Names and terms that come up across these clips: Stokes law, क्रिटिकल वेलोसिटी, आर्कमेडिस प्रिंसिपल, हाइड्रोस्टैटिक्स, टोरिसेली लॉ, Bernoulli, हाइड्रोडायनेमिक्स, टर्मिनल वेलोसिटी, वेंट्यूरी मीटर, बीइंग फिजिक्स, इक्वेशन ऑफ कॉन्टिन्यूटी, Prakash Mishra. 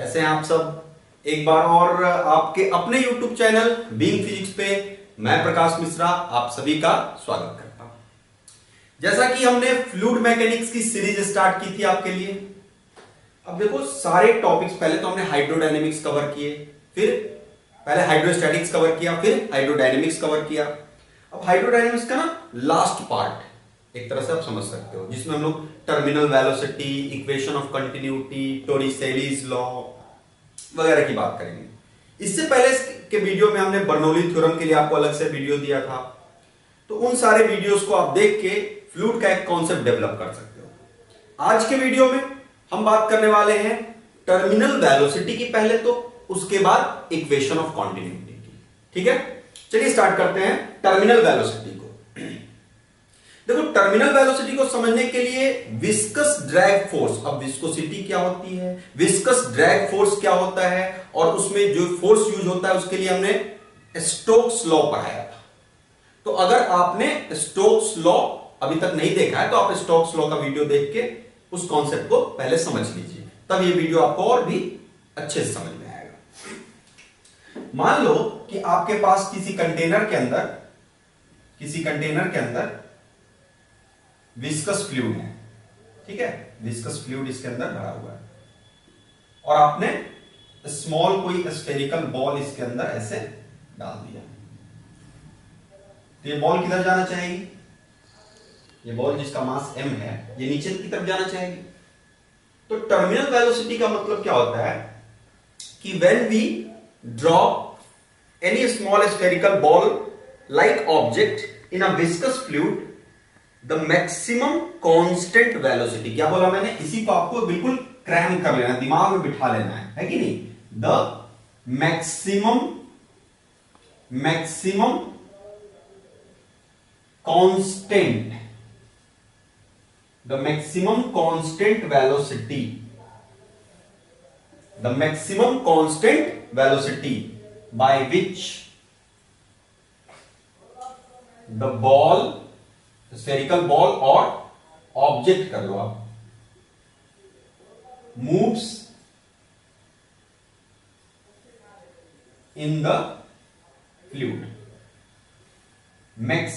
कैसे हैं आप सब। एक बार और आपके अपने YouTube चैनल बीइंग फिजिक्स पे मैं प्रकाश मिश्रा आप सभी का स्वागत करता हूं। जैसा कि हमने फ्लूइड मैकेनिक्स की सीरीज स्टार्ट की थी आपके लिए, अब देखो सारे टॉपिक्स, पहले तो हमने हाइड्रोडायनेमिक्स कवर किए, फिर पहले हाइड्रोस्टैटिक्स कवर किया, फिर हाइड्रोडायनेमिक्स कवर किया। अब हाइड्रोडायनेमिक्स का ना लास्ट पार्ट एक तरह से आप समझ सकते हो, जिसमें हम लोग टर्मिनल वेलोसिटी, equation of continuity, Torricelli's law वगैरह की बात करेंगे। इससे पहले के वीडियो में हमने बर्नौली थ्योरम के लिए आपको अलग से वीडियो दिया था, तो उन सारे वीडियोस को आप देख के फ्लूइड का एक कॉन्सेप्ट डेवलप कर सकते हो। आज के वीडियो में हम बात करने वाले हैं टर्मिनल वेलोसिटी की, पहले तो उसके बाद इक्वेशन ऑफ कॉन्टिन्यूटी की। ठीक है, चलिए स्टार्ट करते हैं टर्मिनल वेलोसिटी को। देखो टर्मिनल वेलोसिटी को समझने के लिए विस्कस ड्रैग फोर्स, अब विस्कोसिटी क्या होती है, विस्कस ड्रैग फोर्स क्या होता है, और उसमें जो फोर्स यूज होता है उसके लिए हमने स्टोक्स लॉ पढ़ाया था। तो अगर आपने स्टोक्स लॉ अभी तक नहीं देखा है तो आप स्टोक्स लॉ का वीडियो देख के उस कॉन्सेप्ट को पहले समझ लीजिए, तब ये वीडियो आपको और भी अच्छे से समझ में आएगा। मान लो कि आपके पास किसी कंटेनर के अंदर विस्कस फ्लूइड है, ठीक है, विस्कस फ्लूइड इसके अंदर भरा हुआ है, और आपने स्मॉल कोई स्फेरिकल बॉल इसके अंदर ऐसे डाल दिया। तो ये बॉल किधर जाना चाहेगी, ये बॉल जिसका मास m है ये नीचे की तरफ जाना चाहेगी। तो टर्मिनल वेलोसिटी का मतलब क्या होता है कि when we drop any small spherical ball like object in a viscous fluid the maximum constant velocity. क्या बोला मैंने, इसी को आपको बिल्कुल क्रैम कर लेना, दिमाग में बिठा लेना है कि नहीं। The maximum constant, the maximum constant velocity, the maximum constant velocity by which the ball, spherical ball और ऑब्जेक्ट कर लो आप, मूव्स इन द फ्लूइड।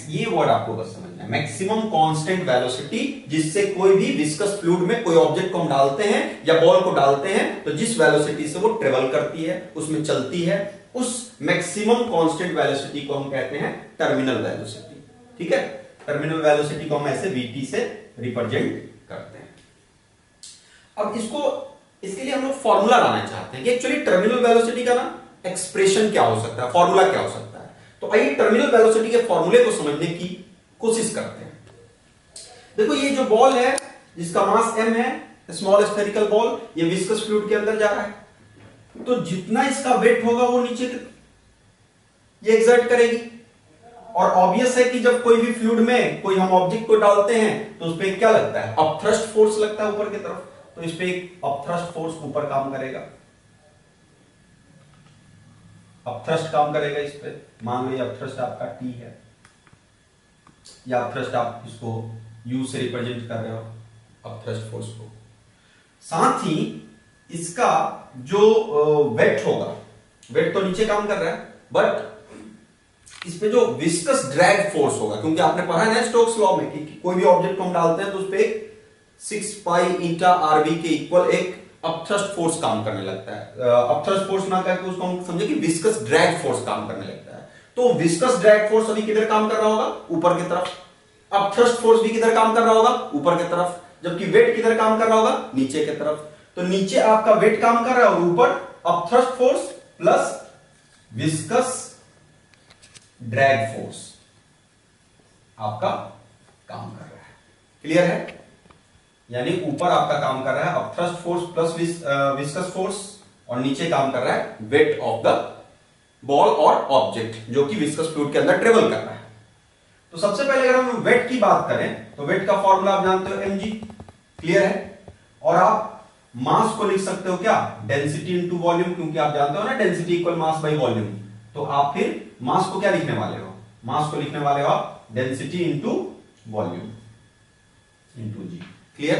ये वर्ड आपको बस समझना है, मैक्सिमम कांस्टेंट वेलोसिटी, जिससे कोई भी विस्कस फ्लूइड में कोई ऑब्जेक्ट को हम डालते हैं या बॉल को डालते हैं तो जिस वेलोसिटी से वो ट्रेवल करती है, उसमें चलती है, उस मैक्सिमम कांस्टेंट वेलोसिटी को हम कहते हैं टर्मिनल वेलोसिटी। ठीक है, टर्मिनल वेलोसिटी को हम ऐसे vt से रिप्रेजेंट करते हैं। अब इसके लिए हम लोग फॉर्मूला लाना चाहते हैं कि एक्चुअली टर्मिनल वेलोसिटी का ना एक्सप्रेशन क्या हो सकता है, फॉर्मूला क्या हो सकता है। तो आइए टर्मिनल वेलोसिटी के फॉर्मूले को समझने की कोशिश करते हैं। देखो ये जो बॉल है जिसका मास m है, स्मॉल स्फेरिकल बॉल, ये विस्कस फ्लूइड के अंदर जा रहा है, तो जितना इसका वेट होगा वो नीचे ये एक्सर्ट करेगी। और ऑब्वियस है कि जब कोई भी फ्लूइड में कोई हम ऑब्जेक्ट को डालते हैं तो उस पे क्या लगता है, अपथ्रस्ट फोर्स लगता है ऊपर की तरफ, तो इस पे एक अपथ्रस्ट फोर्स ऊपर काम करेगा, अपथ्रस्ट काम करेगा इस पे। मान लो ये अपथ्रस्ट आपका t है, या अपथ्रस्ट आप इसको u से रिप्रेजेंट कर रहे हो अपथ्रस्ट फोर्स को। साथ ही इसका जो वेट होगा, वेट तो नीचे काम कर रहा है, बट इसपे जो विस्कस ड्रैग फोर्स होगा, क्योंकि आपने पढ़ा है ना स्टोक्स लॉ में कि कोई भी ऑब्जेक्ट को हम डालते हैं तो उस पे 6 पाई eta rv के इक्वल एक अपथ्रस्ट फोर्स काम करने लगता है। अपथ्रस्ट फोर्स ना करके उसको हम समझे कि विस्कस ड्रैग फोर्स काम करने लगता है। तो विस्कस ड्रैग फोर्स अभी किधर काम कर रहा होगा, ऊपर की तरफ। अपथ्रस्ट फोर्स भी किधर काम कर रहा होगा, ऊपर की तरफ। जबकि वेट किधर काम कर रहा होगा, नीचे की तरफ। तो नीचे आपका वेट काम कर रहा है और ऊपर upthrust force plus viscous drag force आपका काम कर रहा है। क्लियर है, यानी ऊपर आपका काम कर रहा है upthrust force plus viscous force, और नीचे काम कर रहा है वेट ऑफ द बॉल और ऑब्जेक्ट जो कि विस्कस फ्लूइड के अंदर ट्रेवल कर रहा है। तो सबसे पहले अगर हम वेट की बात करें तो वेट का फॉर्मूला आप जानते हो mg। क्लियर है, और आप मास को लिख सकते हो क्या, डेंसिटी इंटू वॉल्यूम, क्योंकि आप जानते हो ना density equal mass by volume. तो आप फिर मास को क्या लिखने वाले हो, मास को लिखने वाले हो आप डेंसिटी इंटू वॉल्यूम इंटू जी। क्लियर,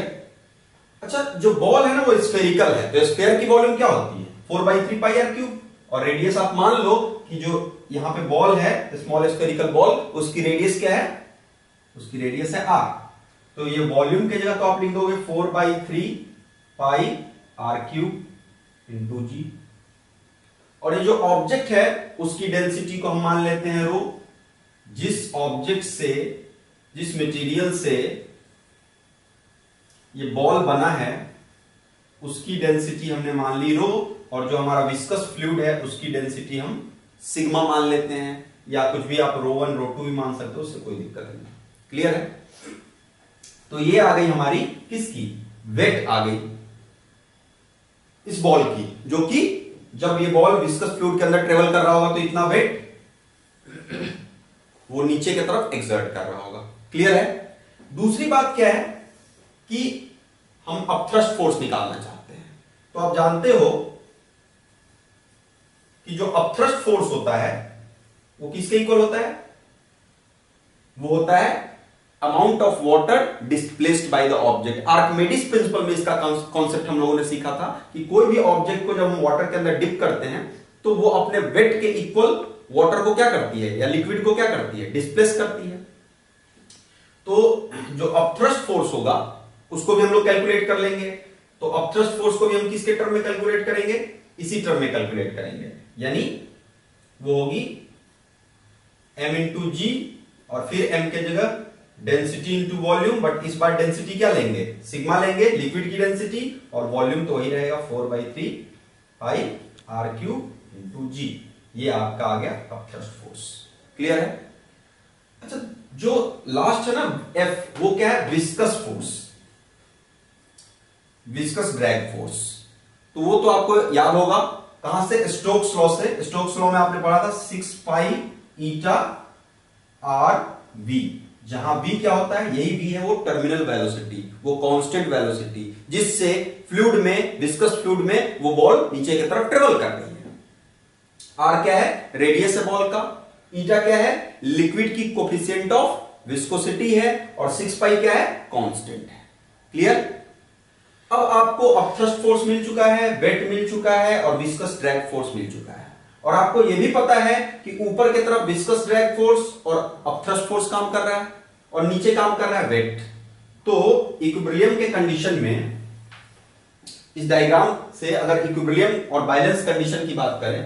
अच्छा जो बॉल है ना वो स्फेरिकल है, तो स्फीयर की वॉल्यूम क्या होती है 4/3 πr3, और रेडियस आप मान लो कि जो यहां पे बॉल है स्मॉल स्फेरिकल बॉल उसकी रेडियस क्या है, उसकी रेडियस है r। तो ये वॉल्यूम की जगह तो आप लिख दोगे 4/3 πr3 इंटू g, और ये जो ऑब्जेक्ट है उसकी डेंसिटी को हम मान लेते हैं रो। जिस ऑब्जेक्ट से, जिस मटेरियल से ये बॉल बना है उसकी डेंसिटी हमने मान ली रो, और जो हमारा विस्कस फ्लूइड है उसकी डेंसिटी हम सिग्मा मान लेते हैं, या कुछ भी आप ρ1 ρ2 भी मान सकते हो, उससे कोई दिक्कत नहीं। क्लियर है? तो ये आ गई हमारी किसकी वेट आ गई इस बॉल की, जो कि जब ये बॉल विस्कस फ्लूइड के अंदर ट्रेवल कर रहा होगा तो इतना वेट वो नीचे की तरफ एक्सर्ट कर रहा होगा। क्लियर है? दूसरी बात क्या है कि हम अपथ्रस्ट फोर्स निकालना चाहते हैं, तो आप जानते हो कि जो अपथ्रस्ट फोर्स होता है वो किसके इक्वल होता है, वो होता है amount of water displaced by the object. आर्कमेडिस प्रिंसिपल में इसका कॉन्सेप्ट हम लोगों ने सीखा था कि कोई भी ऑब्जेक्ट को जब हम वाटर के अंदर डिप करते हैं तो वो अपने वेट के इक्वल वाटर को क्या करती है या लिक्विड को क्या करती है, डिस्प्लेस करती है। तो जो अपथ्रस्ट फोर्स होगा उसको भी हम लोग कैलकुलेट कर लेंगे। तो अपथ्रस्ट फोर्स को भी हम किसके टर्म में कैलकुलेट करेंगे, इसी टर्म में कैलकुलेट करेंगे, यानी वो होगी m इंटू जी और फिर m के जगह डेंसिटी इंटू वॉल्यूम, बट इस बार डेंसिटी क्या लेंगे, सिग्मा लेंगे, लिक्विड की डेंसिटी, और वॉल्यूम तो वही रहेगा 4/3 πr3 इंटू जी। ये आपका आ गया अपथ्रस्ट फोर्स। क्लियर है? अच्छा जो लास्ट है ना F, वो क्या है viscous force, viscous drag force. तो वो तो आपको याद होगा कहां से, स्टोक्स लॉ से। स्टोक्स लॉ में आपने पढ़ा था 6 पाई ईटा r v, जहां v क्या होता है, यही v है वो टर्मिनल वेलोसिटी, वो कांस्टेंट वेलोसिटी जिससे फ्लूइड में, विस्कस फ्लूइड में वो बॉल नीचे की तरफ ट्रेवल कर रही है। r क्या है रेडियस है बॉल का, ईटा क्या है लिक्विड की कोफिशिएंट ऑफ विस्कोसिटी है, और 6 पाई क्या है कांस्टेंट है। क्लियर? अब आपको अपथ्रस्ट फोर्स मिल चुका है, वेट मिल चुका है, और विस्कस ड्रैग फोर्स मिल चुका है, और आपको यह भी पता है कि ऊपर की तरफ विस्कस ड्रैग फोर्स और अपथ्रस्ट फोर्स काम कर रहा है और नीचे काम कर रहा है वेट। तो इक्विलिब्रियम के कंडीशन में, इस डायग्राम से अगर इक्विलिब्रियम और बैलेंस कंडीशन की बात करें,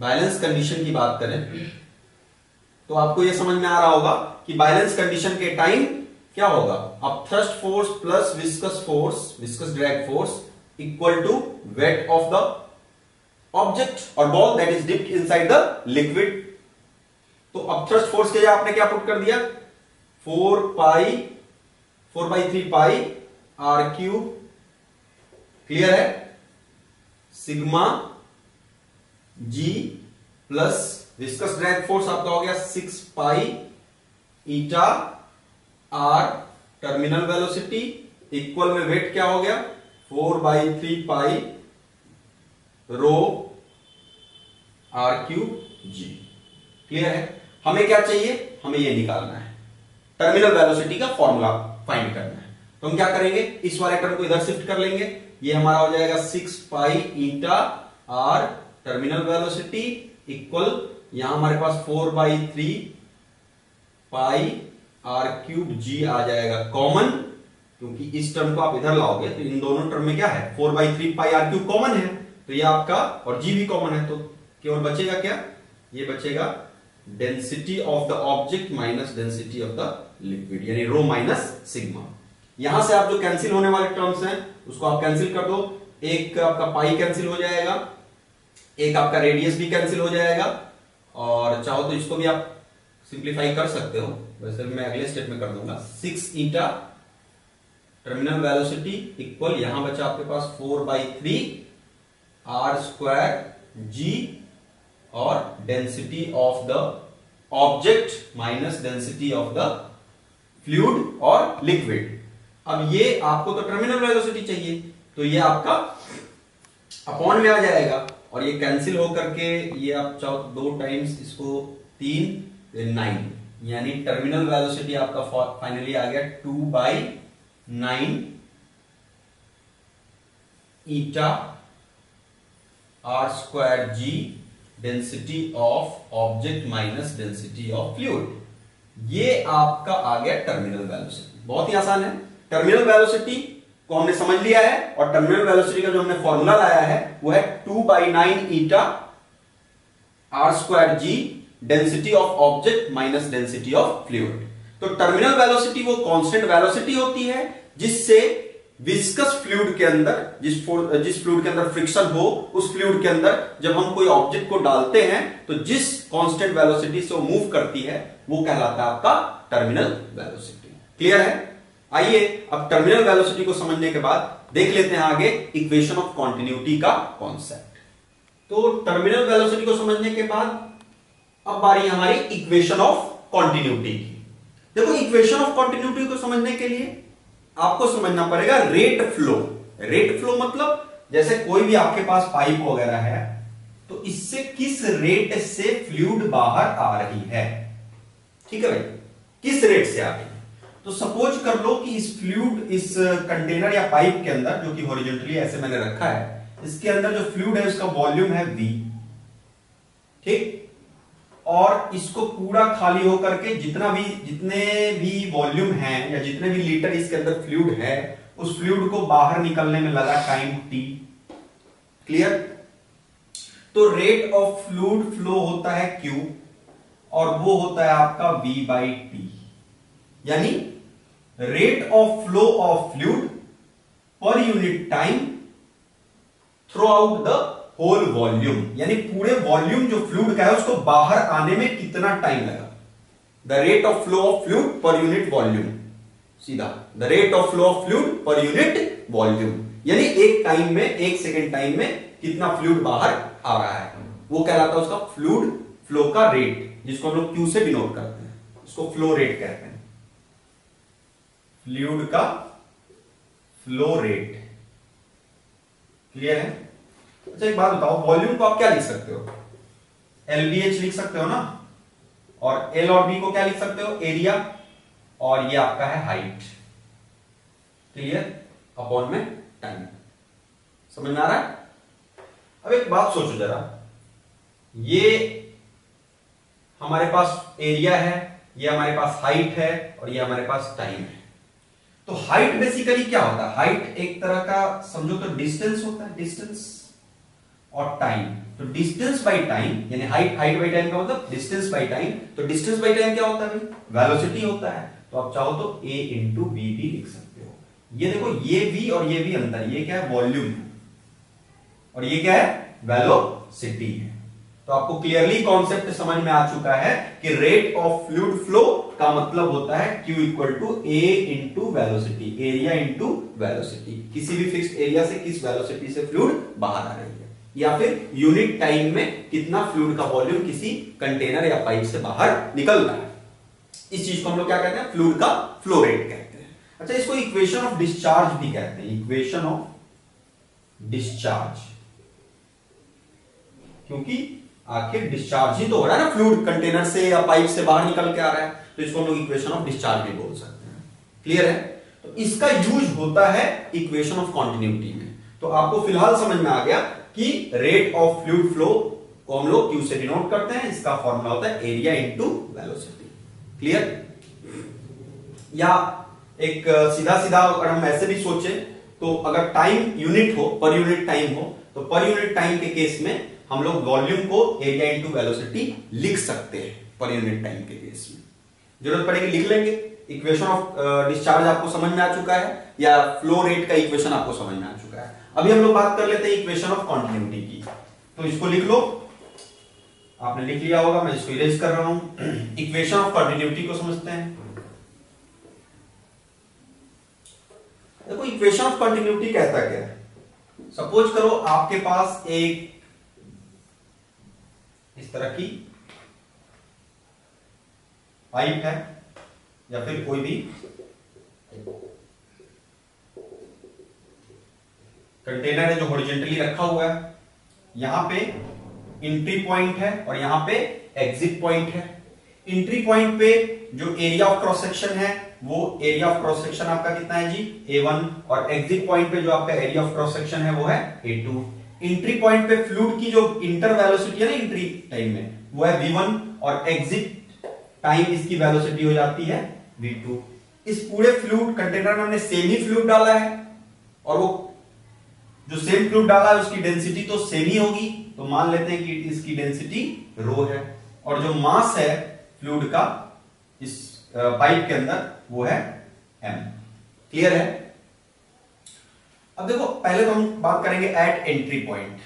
बैलेंस कंडीशन की बात करें तो आपको यह समझ में आ रहा होगा कि बैलेंस कंडीशन के टाइम क्या होगा, upthrust force plus viscous force, viscous drag force equal to weight of the object और ball that is dipped inside the liquid. तो अपथ्रस्ट फोर्स के लिए आपने क्या पुट कर दिया 4/3 πr3। क्लियर है? सिग्मा जी प्लस विस्कस ड्रैग फोर्स आपका हो गया 6 pi eta r टर्मिनल वेलोसिटी equal में वेट क्या हो गया 4/3 π ρ r3 g। क्लियर है? हमें क्या चाहिए, हमें यह निकालना है, टर्मिनल वेलोसिटी का फॉर्मूला फाइंड करना है। तो हम क्या करेंगे, इस वाले टर्म को इधर शिफ्ट कर लेंगे, ये हमारा हो जाएगा 6 pi eta r टर्मिनल वेलोसिटी equal, यहां हमारे पास 4/3 πr3 g आ जाएगा कॉमन, क्योंकि इस टर्म को आप इधर लाओगे तो इन दोनों टर्म में क्या है 4/3 πr3 कॉमन है, तो ये आपका, और g भी कॉमन है, तो केवल बचेगा क्या, ये बचेगा density of the object minus density of the liquid, यानी रो माइनस सिग्मा। यहां से आप जो कैंसिल होने वाले टर्म्स हैं उसको आप कैंसिल कर दो, एक आपका पाई कैंसिल हो जाएगा, एक आपका रेडियस भी कैंसिल हो जाएगा, और चाहो तो इसको भी आप सिंप्लीफाई कर सकते हो, वैसे मैं अगले स्टेप में कर दूंगा। 6 ईटा टर्मिनल वेलोसिटी इक्वल, यहां बचा आपके पास 4/3 r2 g और density of the object minus density of the fluid और लिक्विड। अब ये आपको तो टर्मिनल वेलोसिटी चाहिए, तो ये आपका अपॉन में आ जाएगा, और ये कैंसिल होकर के ये आप चाहो 2 टाइम्स इसको 3 9 यानी टर्मिनल वेलोसिटी आपका फाइनली आ गया 2/9 eta r square g density of object minus density of fluid. ये आपका आ गया टर्मिनल वेलोसिटी। बहुत ही आसान है, टर्मिनल वेलोसिटी को हमने समझ लिया है और टर्मिनल वेलोसिटी का जो हमने फॉर्मूला लाया है वो है 2/9 eta r square g density of object minus density of fluid. तो टर्मिनल वेलोसिटी वो कांस्टेंट वेलोसिटी होती है जिससे विस्कस फ्लूइड के अंदर, जिस फ्लूइड के अंदर फ्रिक्शन हो, उस फ्लूइड के अंदर जब हम कोई ऑब्जेक्ट को डालते हैं तो जिस कांस्टेंट वेलोसिटी से वो मूव करती है वो कहलाता है आपका टर्मिनल वेलोसिटी। क्लियर है? आइए अब टर्मिनल वेलोसिटी को समझने के बाद देख लेते हैं आगे इक्वेशन ऑफ कॉन्टिन्यूटी का कॉन्सेप्ट। तो टर्मिनल वेलोसिटी को समझने के बाद अब बारी हमारी इक्वेशन ऑफ कॉन्टिन्यूटी की। देखो, इक्वेशन ऑफ कॉन्टिन्यूटी को समझने के लिए आपको समझना पड़ेगा रेट फ्लो। रेट फ्लो मतलब जैसे कोई भी आपके पास पाइप वगैरह है तो इससे किस रेट से फ्लूइड बाहर आ रही है। ठीक है भाई, किस रेट से आ रही है। तो सपोज कर लो कि इस फ्लूइड, इस कंटेनर या पाइप के अंदर जो कि हॉरिजॉन्टली ऐसे मैंने रखा है, इसके अंदर जो फ्लूइड है उसका वॉल्यूम है V। ठीक, और इसको पूरा खाली होकर के जितने भी वॉल्यूम है या जितने भी लीटर इसके अंदर फ्लूइड है उस फ्लूइड को बाहर निकलने में लगा टाइम t। क्लियर? तो रेट ऑफ फ्लूइड फ्लो होता है q और वो होता है आपका v/t, यानी rate of flow of fluid per unit time through out the whole volume, यानी पूरे वॉल्यूम जो फ्लूइड का है उसको बाहर आने में कितना टाइम लगा। The rate of flow of fluid per unit volume, सीधा the rate of flow of fluid per unit volume, यानी एक टाइम में, एक सेकेंड टाइम में कितना फ्लूइड बाहर आ रहा है वो कहलाता है उसका फ्लूइड फ्लो का रेट, जिसको हम लोग क्यू से डिनोट करते हैं, उसको फ्लो रेट कहते हैं। फ्लूइड का फ्लो रेट। क्लियर है? अच्छा एक बात बताओ, वॉल्यूम को आप क्या लिख सकते हो? LBH लिख सकते हो ना, और L और B को क्या लिख सकते हो? एरिया, और ये आपका है हाइट। क्लियर? अपॉन में टाइम। समझ में आ रहा है? अब एक बात सोचो जरा, ये हमारे पास एरिया है, ये हमारे पास हाइट है और ये हमारे पास टाइम है। तो हाइट बेसिकली क्या होता है? हाइट एक तरह का समझो तो डिस्टेंस होता है, डिस्टेंस और टाइम। तो डिस्टेंस बाय टाइम, यानी हाइट बाय टाइम का मतलब डिस्टेंस बाय टाइम। तो डिस्टेंस बाय टाइम क्या होता है भाई? वेलोसिटी होता है। तो आप चाहो तो a इंटू बी भी लिख सकते हो। ये देखो, ये v और ये भी अंतर, ये क्या है? वॉल्यूम, और ये क्या है? वेलोसिटी है। तो आपको क्लियरली कॉन्सेप्ट समझ में आ चुका है कि रेट ऑफ फ्लूइड फ्लो का मतलब होता है q equal to a into velocity, area into velocity. किसी भी फिक्स्ड एरिया से किस वेलोसिटी से फ्लूइड बाहर आ रही है, या फिर यूनिट टाइम में कितना फ्लूइड का वॉल्यूम किसी कंटेनर या पाइप से बाहर निकल रहा है। इस चीज को हम लोग क्या कहते हैं? फ्लूइड का फ्लो रेट कहते हैं। अच्छा, इसको इक्वेशन ऑफ डिस्चार्ज भी कहते हैं, इक्वेशन ऑफ डिस्चार्ज, क्योंकि आखिर डिस्चार्ज ही तो हो रहा है ना, फ्लूइड कंटेनर से या पाइप से बाहर निकल के आ रहा है। तो इसको हम लोग इक्वेशन ऑफ डिस्चार्ज भी बोल सकते हैं। क्लियर है? तो इसका यूज होता है इक्वेशन ऑफ कॉन्टिन्यूटी में। तो आपको फिलहाल समझ में आ गया कि रेट ऑफ फ्लूइड फ्लो को हम लोग क्यू से डिनोट करते हैं, इसका फॉर्मूला होता है एरिया इनटू वेलोसिटी। क्लियर? या एक सीधा सीधा अगर हम ऐसे भी सोचे तो अगर टाइम यूनिट हो, पर यूनिट टाइम हो, तो पर यूनिट टाइम के केस में हम लोग वॉल्यूम को एरिया इनटू वेलोसिटी लिख सकते हैं। पर यूनिट टाइम के केस में जरूरत पड़ेगी लिख लेंगे। इक्वेशन ऑफ डिस्चार्ज आपको समझ में आ चुका है, या फ्लो रेट का इक्वेशन आपको समझ में आ चुका है। अभी हम लोग बात कर लेते हैं इक्वेशन ऑफ कॉन्टिन्यूटी की। तो इसको लिख लो, आपने लिख लिया होगा, मैं इसको इरेज कर रहा हूं। इक्वेशन ऑफ कॉन्टिन्यूटी को समझते हैं। देखो, इक्वेशन ऑफ कॉन्टिन्यूटी कहता क्या है? सपोज करो आपके पास एक इस तरह की पाइप है या फिर कोई भी कंटेनर है जो हॉरिजॉन्टली रखा हुआ है। यहां पे एंट्री पॉइंट है और यहां पे एग्जिट पॉइंट है। एंट्री पॉइंट पे जो एरिया ऑफ क्रॉस सेक्शन है वो एरिया ऑफ क्रॉस सेक्शन आपका कितना है जी A1, और एग्जिट पॉइंट पे जो आपका एरिया ऑफ क्रॉस सेक्शन है वो है A2। एंट्री पॉइंट पे फ्लूइड की जो इंटर वेलोसिटी है ना एंट्री टाइम में वो है V1, और एग्जिट टाइम इसकी वेलोसिटी हो जाती है V2। इस पूरे फ्लूइड कंटेनर में हमने सेम ही फ्लूइड डाला है, और वो जो सेम फ्लूइड डाला है उसकी डेंसिटी तो सेम ही होगी, तो मान लेते हैं कि इसकी डेंसिटी रो है, और जो मास है फ्लूइड का इस पाइप के अंदर वो है m। क्लियर है? अब देखो, पहले तो हम बात करेंगे at entry point.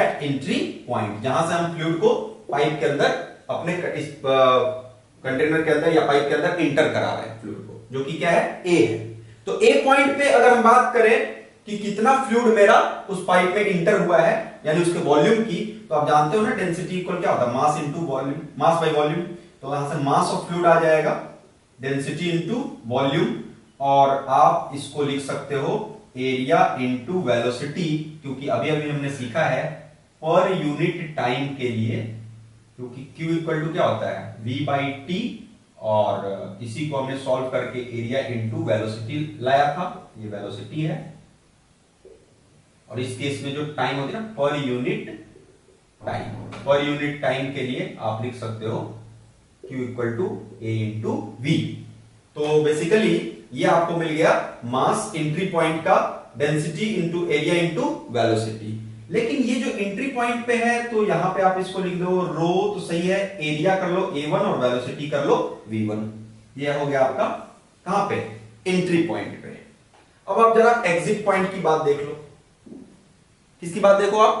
At entry point जहां से हम फ्लूइड को पाइप के अंदर अपने इस कंटेनर के अंदर या पाइप के अंदर इंटर करा रहे हैं फ्लूइड को, जो कि क्या है a है। तो a पॉइंट पे अगर हम बात करें कि कितना फ्लूइड मेरा उस पाइप में इंटर हुआ है यानी उसके वॉल्यूम की, तो आप जानते हो ना डेंसिटी इक्वल क्या होता है, mass into volume, mass by volume. तो यहां से मास ऑफ फ्लूइड आ जाएगा डेंसिटी इनटू वॉल्यूम, और आप इसको लिख सकते हो एरिया इनटू वेलोसिटी, क्योंकि अभी अभी हमने सीखा है पर यूनिट टाइम के लिए, क्योंकि क्यू इक्वल टू क्या होता है वी बाई टी, और इसी को हमने सॉल्व करके एरिया इनटू वेलोसिटी लाया था, ये वेलोसिटी है, और इस केस में जो टाइम होती है ना per unit time, per unit time के लिए आप लिख सकते हो Q equal to A into V। तो बेसिकली ये आपको मिल गया मास एंट्री पॉइंट का density into area into velocity. लेकिन ये जो एंट्री पॉइंट पे है तो यहां पे आप इसको लिख दो रो, तो सही है, एरिया कर लो A1 और वेलोसिटी कर लो V1। ये हो गया आपका कहां पे, एंट्री पॉइंट पे। अब आप जरा एग्जिट पॉइंट की बात देख लो, इसकी बात देखो आप।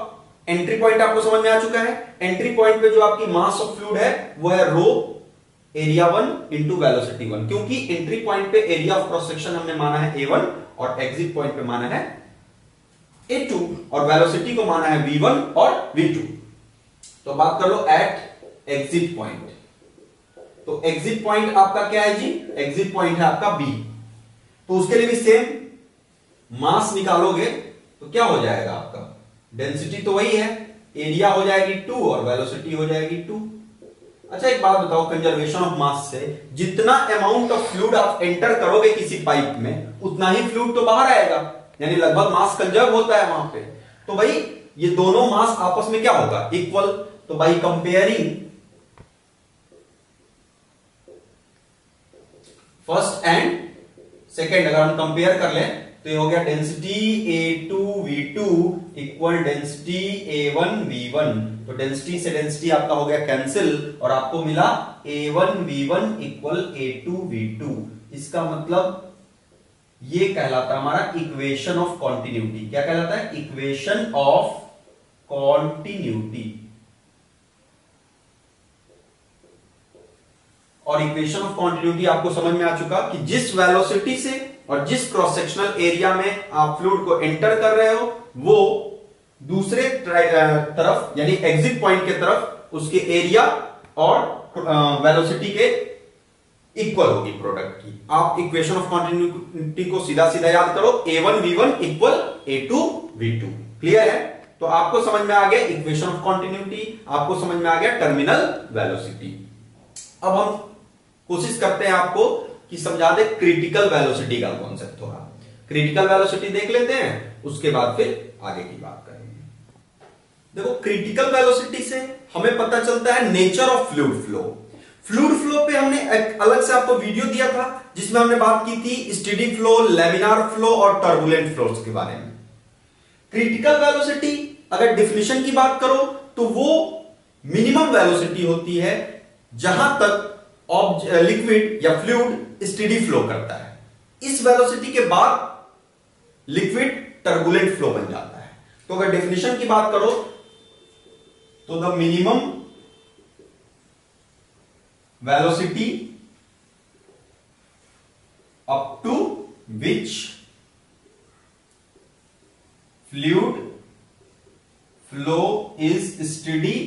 एंट्री पॉइंट आपको समझ में आ चुका है, एंट्री पॉइंट पे जो आपकी मास ऑफ फ्लूइड है वो है रो एरिया 1 इनटू वेलोसिटी 1, क्योंकि एंट्री पॉइंट पे एरिया ऑफ क्रॉस सेक्शन हमने माना है A1 और एग्जिट पॉइंट पे माना है A2, और वेलोसिटी को माना है V1 और V2। तो बात कर लो एट एग्जिट पॉइंट। तो एग्जिट पॉइंट आपका क्या है जी, एग्जिट पॉइंट है आपका B। तो उसके लिए भी सेम मास निकालोगे तो क्या हो जाएगा आपका, डेंसिटी तो वही है, एरिया हो जाएगी 2 और वेलोसिटी हो जाएगी 2। अच्छा एक बात बताओ, कंजर्वेशन ऑफ मास से जितना अमाउंट ऑफ फ्लूइड आप एंटर करोगे किसी पाइप में उतना ही फ्लूइड तो बाहर आएगा, यानी लगभग मास कंजर्व होता है वहां पे। तो भाई ये दोनों मास आपस में क्या होगा, इक्वल। तो भाई कंपेयरिंग फर्स्ट एंड सेकेंड अगर हम कंपेयर कर लें तो ये हो गया density A2V2 equal density A1V1। तो डेंसिटी से डेंसिटी आपका हो गया कैंसिल, और आपको मिला A1V1 इक्वल A2V2। इसका मतलब ये कहलाता है हमारा इक्वेशन ऑफ कॉन्टिन्यूटी। क्या कहलाता है, इक्वेशन ऑफ कॉन्टिन्यूटी। और इक्वेशन ऑफ कॉन्टिन्यूटी आपको समझ में आ चुका कि जिस वेलोसिटी से और जिस क्रॉस सेक्शनल एरिया में आप फ्लूइड को एंटर कर रहे हो वो दूसरे तरफ यानी एग्जिट पॉइंट के तरफ उसके एरिया और वेलोसिटी के इक्वल होगी प्रोडक्ट की। आप इक्वेशन ऑफ कॉन्टिन्यूटी को सीधा सीधा याद करो, A1V1 इक्वल A2V2। क्लियर है? तो आपको समझ में आ गया इक्वेशन ऑफ कॉन्टिन्यूटी, आपको समझ में आ गया टर्मिनल वेलोसिटी। अब हम कोशिश करते हैं आपको कि समझा दे क्रिटिकल वेलोसिटी का कॉन्सेप्ट। थोड़ा क्रिटिकल वेलोसिटी देख लेते हैं, उसके बाद फिर आगे की बात करेंगे। देखो क्रिटिकल वेलोसिटी से हमें पता चलता है nature of fluid flow. Fluid flow पे हमने एक अलग से आपको वीडियो दिया था जिसमें हमने बात की थी स्टेडी फ्लो, लेमिनार फ्लो और टर्बुलेंट फ्लोज के बारे में। क्रिटिकल वेलोसिटी अगर डिफिनेशन की बात करो तो वो मिनिमम वेलोसिटी होती है जहां तक लिक्विड या फ्लूइड स्टेडी फ्लो करता है। इस वेलोसिटी के बाद लिक्विड टर्बुलेंट फ्लो बन जाता है। तो अगर डेफिनेशन की बात करो तो the minimum velocity up to which fluid flow is steady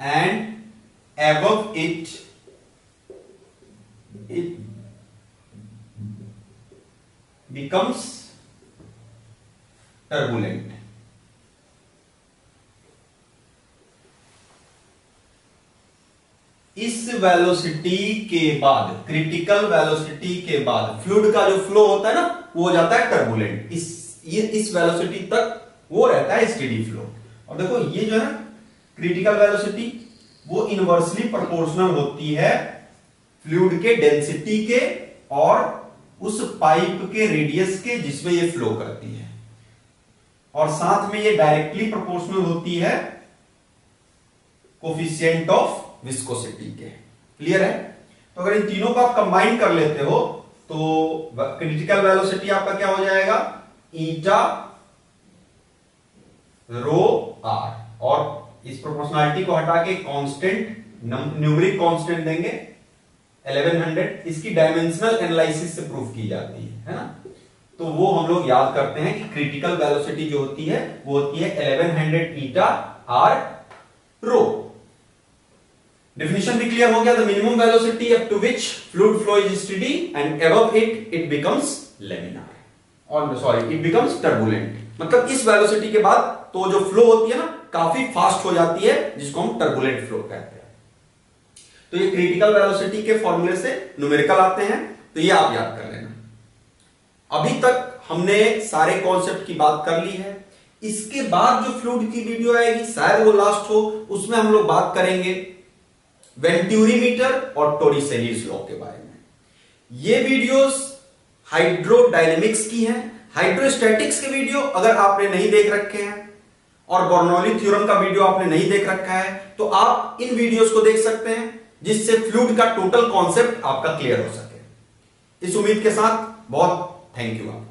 and above it becomes turbulent। इस वेलोसिटी के बाद, क्रिटिकल वेलोसिटी के बाद फ्लूइड का जो फ्लो होता है ना वो हो जाता है टर्बुलेंट। इस वेलोसिटी तक वो रहता है स्टेडी फ्लो। और देखो ये जो है क्रिटिकल वेलोसिटी वो इनवर्सली प्रोपोर्शनल होती है फ्लूइड के डेंसिटी के और उस पाइप के रेडियस के जिसमें ये फ्लो करती है, और साथ में ये डायरेक्टली प्रोपोर्शनल होती है कोफिशिएंट ऑफ विस्कोसिटी के। क्लियर है? तो अगर इन तीनों को आप कंबाइन कर लेते हो तो क्रिटिकल वेलोसिटी आपका क्या हो जाएगा, ईटा रो आर, और इस प्रोपोर्शनलिटी को हटा के कांस्टेंट न्यूमेरिक कांस्टेंट देंगे 1100। इसकी डायमेंशनल एनालिसिस से प्रूफ की जाती है ना, तो वो हम लोग याद करते हैं कि क्रिटिकल वेलोसिटी जो होती है वो होती है 1100 ईटा आर रो। Definition भी क्लियर हो गया। The minimum velocity up to which fluid flow is steady and above it it becomes laminar or sorry it becomes turbulent। मतलब इस वेलोसिटी के बाद तो जो फ्लो होती है ना काफी फास्ट हो जाती है जिसको हम टर्बुलेंट फ्लो कहते हैं। तो ये क्रिटिकल वेलोसिटी के फॉर्मूले से न्यूमेरिकल आते हैं, तो ये आप याद कर लेना। अभी तक हमने सारे कॉन्सेप्ट की बात कर ली है। इसके बाद जो फ्लूइड की वीडियो आएगी शायद वो लास्ट हो, उसमें हम लोग बात करेंगे वेंट्यूरी मीटर और टोरिसेली लॉ के बारे में। ये वीडियोस हाइड्रोडायनेमिक्स की हैं, हाइड्रोस्टैटिक्स के वीडियो अगर आपने नहीं देख रखे हैं और बर्नौली थ्योरम का वीडियो आपने नहीं देख रखा है तो आप इन वीडियोस को देख सकते हैं जिससे फ्लूइड का टोटल कॉन्सेप्ट आपका क्लियर हो सके। इस उम्मीद के साथ बहुत थैंक यू।